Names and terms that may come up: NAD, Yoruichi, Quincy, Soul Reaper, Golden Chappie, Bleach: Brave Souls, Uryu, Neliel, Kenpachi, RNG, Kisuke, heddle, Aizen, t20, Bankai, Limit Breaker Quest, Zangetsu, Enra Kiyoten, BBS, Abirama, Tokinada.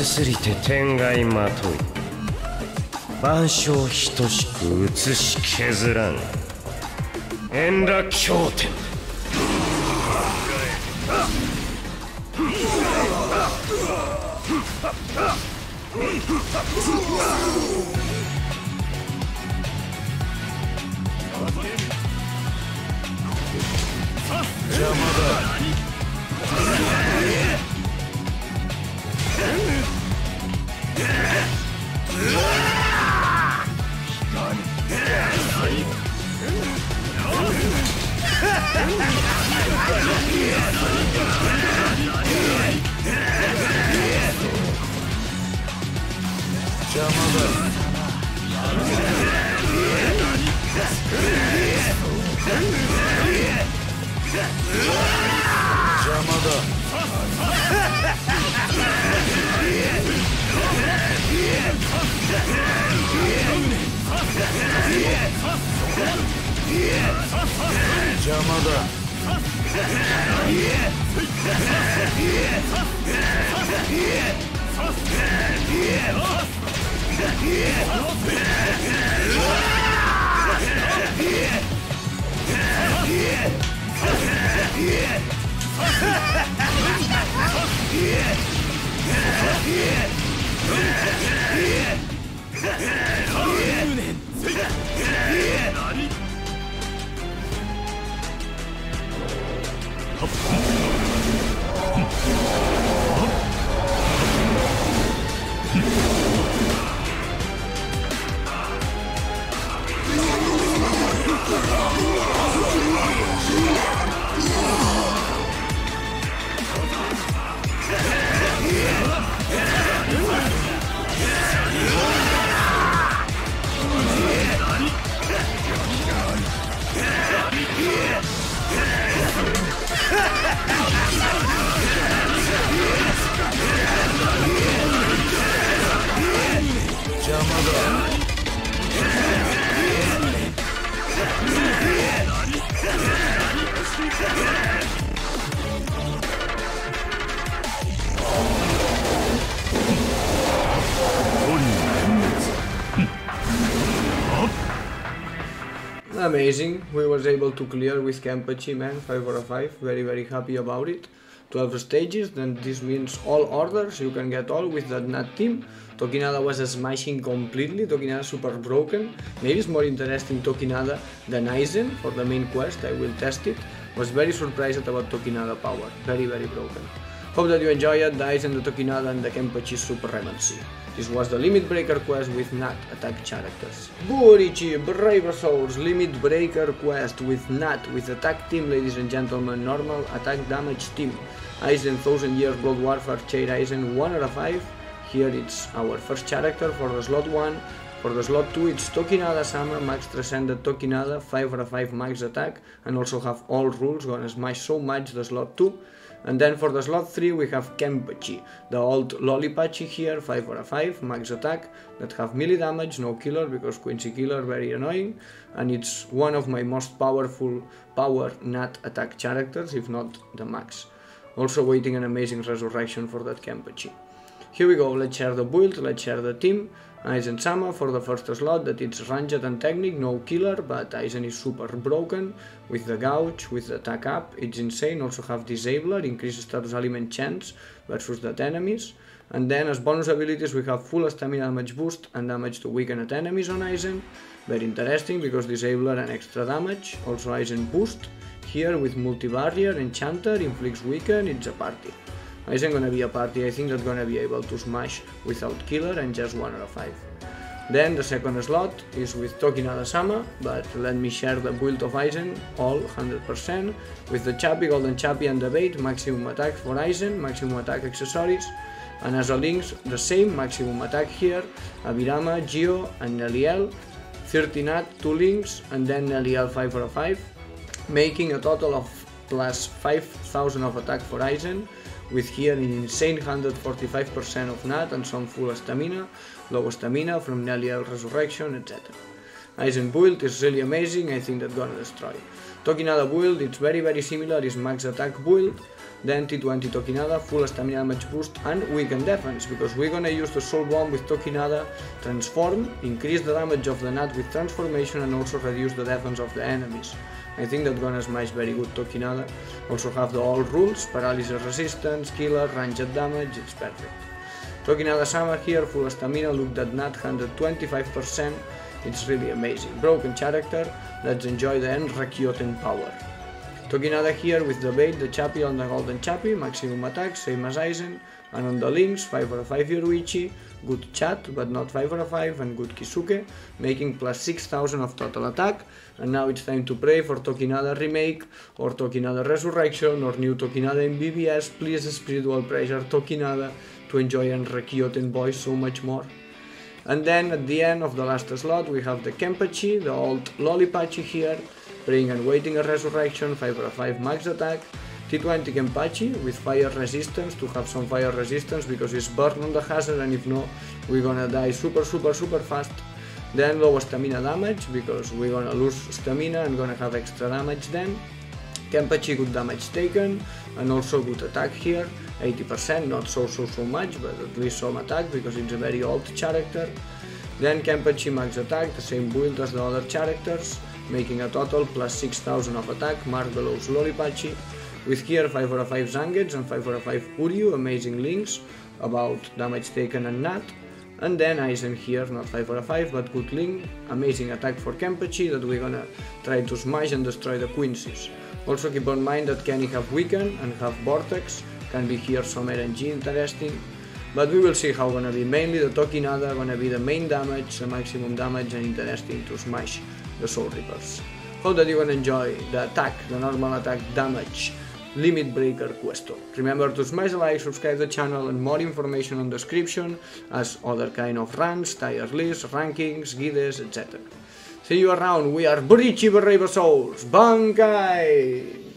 すりて天外まとい万象等しく写し削らんEnra Kiyoten amazing. We was able to clear with Kenpachi, man, 5 out of 5, very happy about it. 12 stages, then this means all orders, you can get all with that NAD team. Tokinada was smashing completely, Tokinada super broken. Maybe it's more interesting Tokinada than Aizen for the main quest, I will test it. Was very surprised about Tokinada power, very broken. Hope that you enjoy it, the Aizen, the Tokinada and the Kenpachi supremacy. This was the Limit Breaker Quest with NAD attack characters. Yoruichi, Brave Souls, Limit Breaker Quest with NAD with attack team, ladies and gentlemen, normal attack damage team. Aizen, 1000 Years Blood Warfare, Chair Aizen, 1 out of 5. Here it's our first character for the slot 1. For the slot 2 it's Tokinada Sama, Max Transcended Tokinada, 5 out of 5 max attack, and also have all rules, gonna smash so much the slot 2. And then for the slot 3 we have Kenpachi, the old Lollipachi here, 5 out of 5, max attack, that have melee damage, no killer because Quincy killer very annoying, and it's one of my most powerful power NAD attack characters, if not the max. Also waiting an amazing resurrection for that Kenpachi. Here we go, let's share the build, let's share the team. Aizen Sama for the first slot, that it's ranged and technique, no killer, but Aizen is super broken with the gouge, with the attack up, it's insane. Also have disabler, increased status element chance versus that enemies. And then as bonus abilities we have full stamina damage boost and damage to weaken at enemies on Aizen. Very interesting because disabler and extra damage. Also Aizen boost here with multi-barrier, enchanter, inflicts weaken, it's a party. Aizen gonna be a party, I think that's gonna be able to smash without killer and just 1 out of 5. Then the second slot is with Tokinada Sama, but let me share the build of Aizen, all 100%, with the Chappie, Golden Chappie and the bait, maximum attack for Aizen, maximum attack accessories, and as a links the same, maximum attack here, Abirama, Geo and Neliel, 30 NAD, 2 links, and then Neliel 5 out of 5, making a total of plus 5000 of attack for Aizen, with here an insane 145% of NAD and some full stamina, low stamina from Neliel Resurrection, etc. Aizen build is really amazing, I think that's gonna destroy. Tokinada build, it's very similar, is max attack build, then T20 Tokinada, full stamina damage boost and weakened defense, because we're gonna use the soul bomb with Tokinada, transform, increase the damage of the NAD with transformation and also reduce the defense of the enemies. I think that's gonna smash very good Tokinada. Also have the all rules, paralysis resistance, killer, ranged damage, it's perfect. Tokinada Sama here, full stamina, looked at NAD, 125%, it's really amazing. Broken character, let's enjoy the Enra Kiyoten power. Tokinada here with the bait, the Chappie on the Golden Chappie, maximum attack, same as Aizen, and on the links, 5 out of 5 Yoruichi, good chat, but not 5 out of 5, and good Kisuke, making plus 6000 of total attack, and now it's time to pray for Tokinada Remake, or Tokinada Resurrection, or new Tokinada in BBS, please spiritual pressure Tokinada to enjoy Enra Kiyoten boys so much more. And then at the end of the last slot we have the Kenpachi, the old Lollipachi here, praying and waiting a resurrection, 5 out of 5 max attack, T20 Kenpachi with fire resistance, to have some fire resistance because it's burned on the hazard and if no we're gonna die super fast. Then low stamina damage because we're gonna lose stamina and gonna have extra damage then. Kenpachi good damage taken and also good attack here, 80%, not so much, but at least some attack because it's a very old character. Then Kenpachi max attack, the same build as the other characters, making a total plus 6000 of attack, mark below Lollipachi, with here 5 out of 5 Zangetsu and 5 out of 5 Uryu, amazing links about damage taken and NAD. And then Aizen here, not 5 out of 5, but good link, amazing attack for Kenpachi that we're gonna try to smash and destroy the Quincy's. Also keep in mind that Kenny have Weaken and have Vortex, can be here some RNG interesting, but we will see how gonna be mainly the Tokinada, gonna be the main damage, the maximum damage and interesting to smash the Soul Reapers. Hope that you gonna enjoy the attack, the normal attack damage Limit Breaker Quest. Remember to smash the like, subscribe the channel and more information on description as other kind of runs, tier lists, rankings, guides, etc. See you around, we are Yoruichi Brave Souls, Bankai!